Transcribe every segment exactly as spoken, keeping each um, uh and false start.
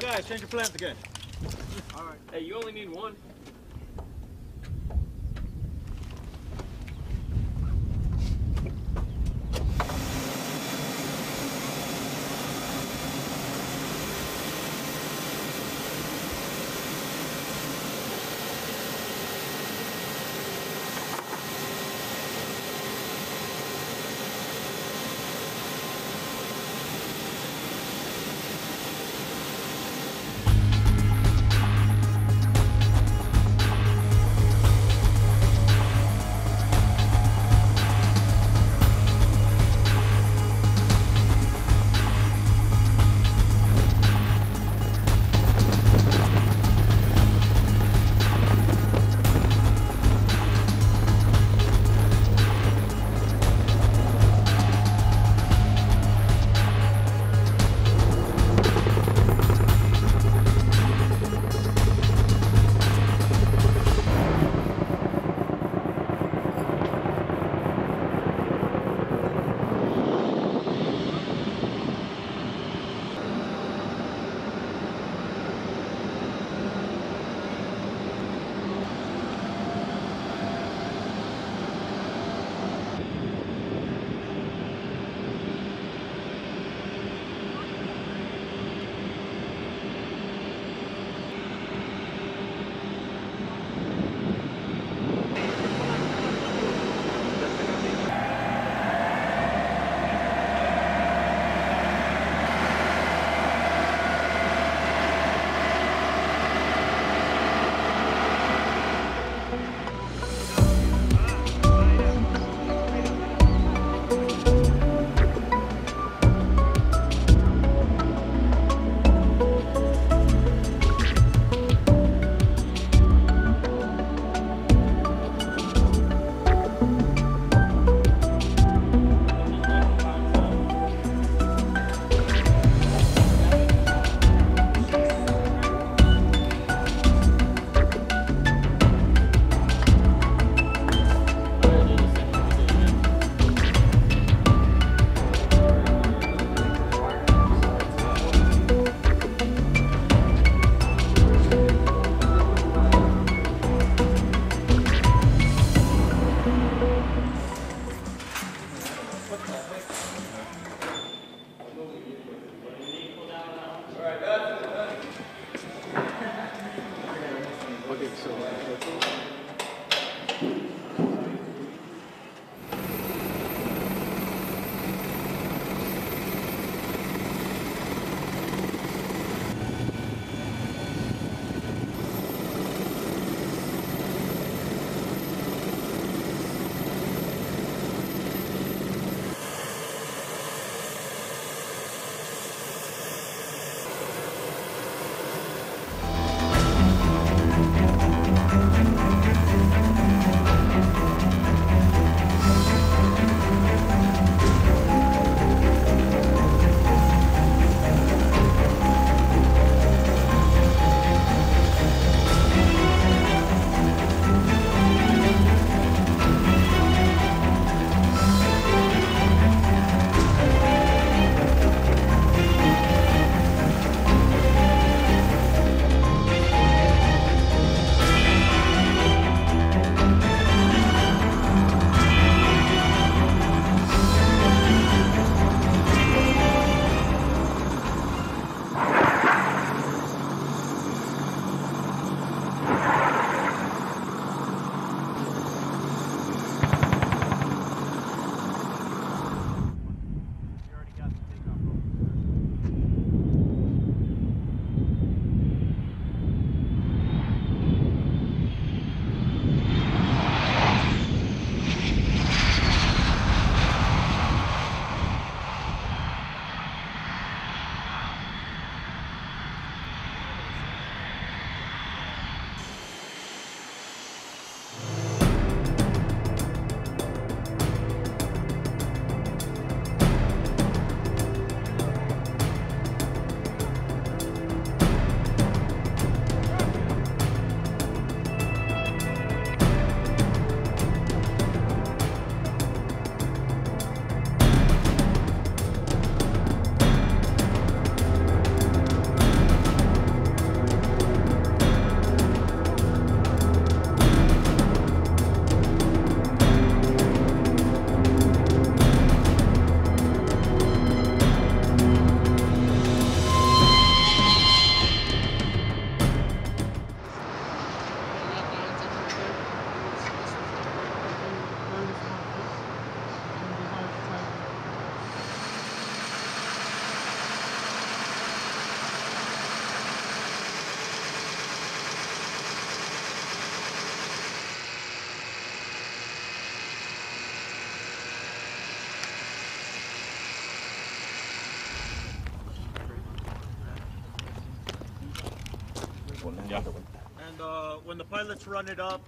Hey guys, change your plans again. All right. Hey, you only need one. one. Yeah. One. And uh, when the pilots run it up,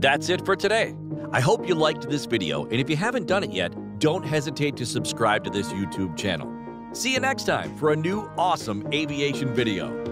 that's it for today. I hope you liked this video, and if you haven't done it yet, don't hesitate to subscribe to this YouTube channel. See you next time for a new awesome aviation video.